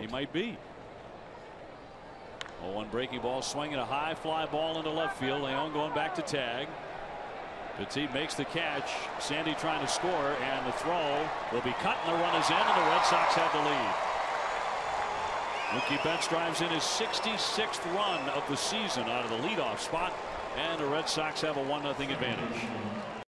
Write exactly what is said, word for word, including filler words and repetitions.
out. He might be. oh one breaking ball, swinging a high fly ball into left field. Leon going back to tag. Petit makes the catch. Sandy trying to score, and the throw will be cut, and the run is in, and the Red Sox have the lead. Mookie Betts drives in his sixty-sixth run of the season out of the leadoff spot, and the Red Sox have a one nothing advantage.